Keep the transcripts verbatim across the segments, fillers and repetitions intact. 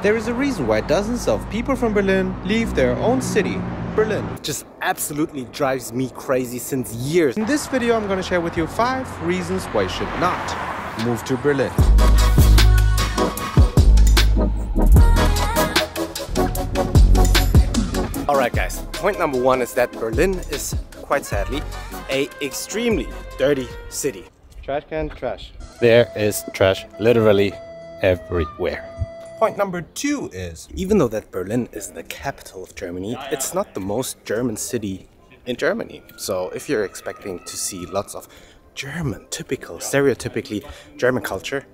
There is a reason why dozens of people from Berlin leave their own city, Berlin. Just absolutely drives me crazy since years. In this video, I'm gonna share with you five reasons why you should not move to Berlin. Alright guys, point number one is that Berlin is, quite sadly, a extremely dirty city. Trash can, trash. There is trash literally everywhere. Point number two is, even though that Berlin is the capital of Germany, it's not the most German city in Germany. So if you're expecting to see lots of German, typical, stereotypically German culture,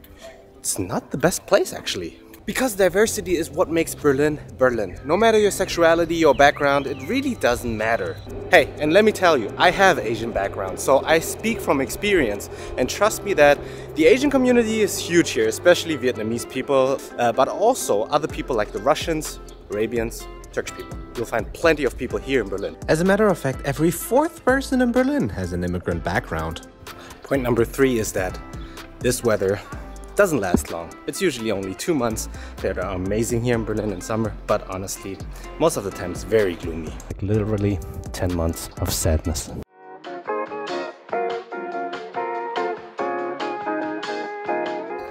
it's not the best place actually. Because diversity is what makes Berlin, Berlin. No matter your sexuality, your background, it really doesn't matter. Hey, and let me tell you, I have Asian background, so I speak from experience. And trust me that the Asian community is huge here, especially Vietnamese people, uh, but also other people like the Russians, Arabians, Turkish people. You'll find plenty of people here in Berlin. As a matter of fact, every fourth person in Berlin has an immigrant background. Point number three is that this weather doesn't last long. It's usually only two months that are amazing here in Berlin in summer, but honestly, most of the time it's very gloomy. Like literally ten months of sadness.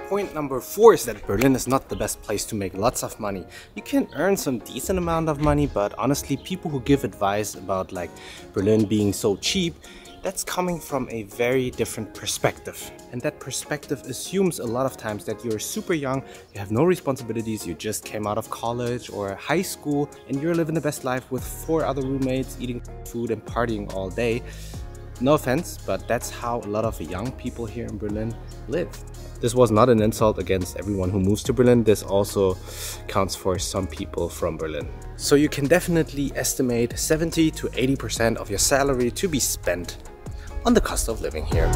Point number four is that Berlin is not the best place to make lots of money. You can earn some decent amount of money, but honestly, people who give advice about like Berlin being so cheap, that's coming from a very different perspective. And that perspective assumes a lot of times that you're super young, you have no responsibilities, you just came out of college or high school, and you're living the best life with four other roommates, eating food and partying all day. No offense, but that's how a lot of young people here in Berlin live. This was not an insult against everyone who moves to Berlin. This also counts for some people from Berlin. So you can definitely estimate seventy to eighty percent of your salary to be spent on the cost of living here.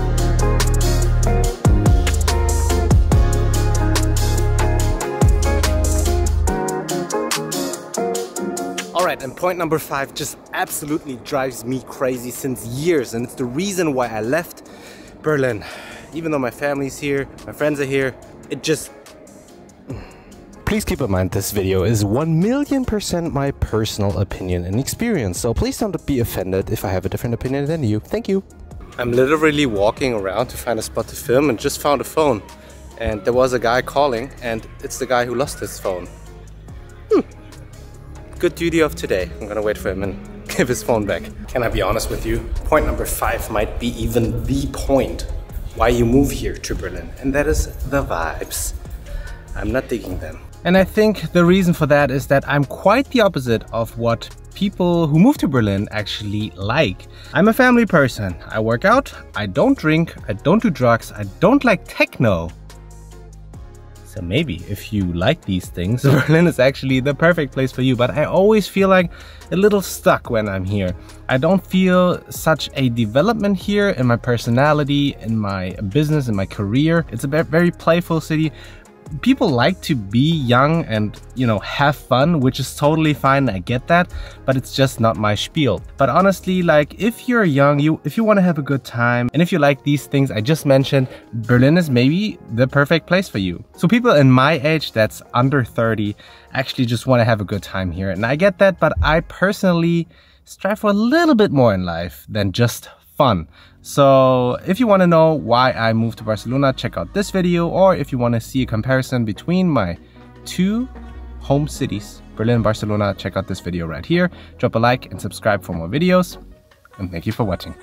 Alright, and point number five just absolutely drives me crazy since years, and it's the reason why I left Berlin. Even though my family's here, my friends are here, it just... Please keep in mind this video is one million percent my personal opinion and experience, so please don't be offended if I have a different opinion than you. Thank you. I'm literally walking around to find a spot to film and just found a phone. And there was a guy calling, and it's the guy who lost his phone. Hmm. Good duty of today. I'm gonna wait for him and give his phone back. Can I be honest with you? Point number five might be even the point why you move here to Berlin, and that is the vibes. I'm not digging them. And I think the reason for that is that I'm quite the opposite of what people who move to Berlin actually like. I'm a family person. I work out, I don't drink, I don't do drugs, I don't like techno. So maybe if you like these things, Berlin is actually the perfect place for you, but I always feel like a little stuck when I'm here. I don't feel such a development here in my personality, in my business, in my career. It's a very playful city. People like to be young and, you know, have fun, which is totally fine. I get that, but it's just not my spiel. But honestly, like, if you're young, you if you want to have a good time, and if you like these things I just mentioned, Berlin is maybe the perfect place for you. So people in my age, that's under thirty, actually just want to have a good time here. And I get that, but I personally strive for a little bit more in life than just fun. So if you want to know why I moved to Barcelona, check out this video, or if you want to see a comparison between my two home cities, Berlin and Barcelona, check out this video right here. Drop a like and subscribe for more videos, and thank you for watching.